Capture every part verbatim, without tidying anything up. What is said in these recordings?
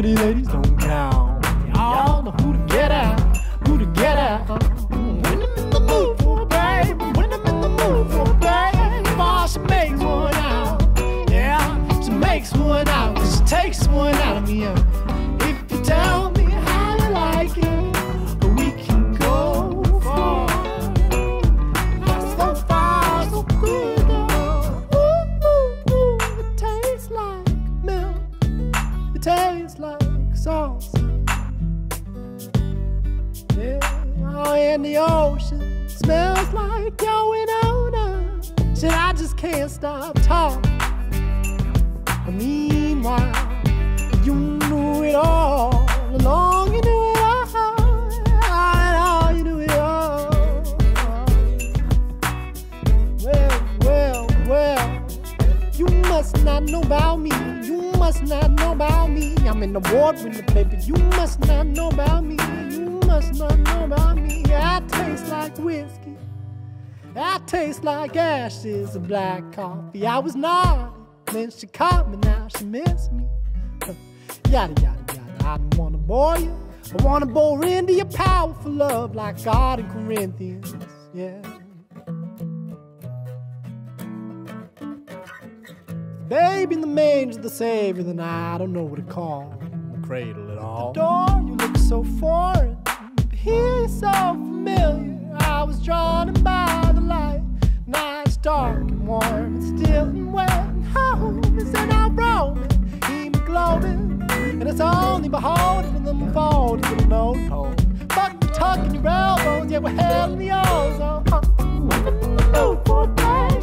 pretty ladies don't count. Y'all know who to get at, who to get at. When I'm in the mood for a babe, when I'm in the mood for a babe, oh, she makes one out. Yeah, she makes one out, 'cause she takes one out of me. If you tell me how you like it, tastes like sauce. Yeah, oh, and the ocean smells like going on up. Shit, I just can't stop talking. But meanwhile, you knew it all along. You knew it all, and all you knew it all. Well, well, well, you must not know about me. You must not know about me. I'm an award-winner, baby. You must not know about me. You must not know about me. I taste like whiskey. I taste like ashes of black coffee. I was naughty, then she caught me. Now she missed me. Yada, yada, yada. I don't want to bore you. I want to bore into your powerful love like God in Corinthians. Yeah. Baby in the manger, the savior, then I don't know what to call the cradle at all. At the door, you look so foreign, but he's so familiar. I was drawn in by the light. Now it's dark and warm, it's still and wet and home. It's in our roaming, he's glowing, and it's only beholding in the fold of the no-tone. But we're tucking your elbows, yeah, we're held in the ozone. Oh, for a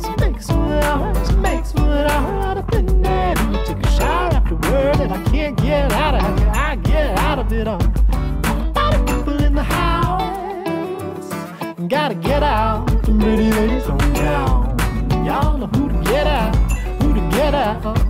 she makes one out, she makes one out of thin air. You take a shower afterward, and I can't get out of it. I get out of it all. A lot of people in the house, and gotta get out. The pretty ladies don't count. Y'all know who to get at, who to get at.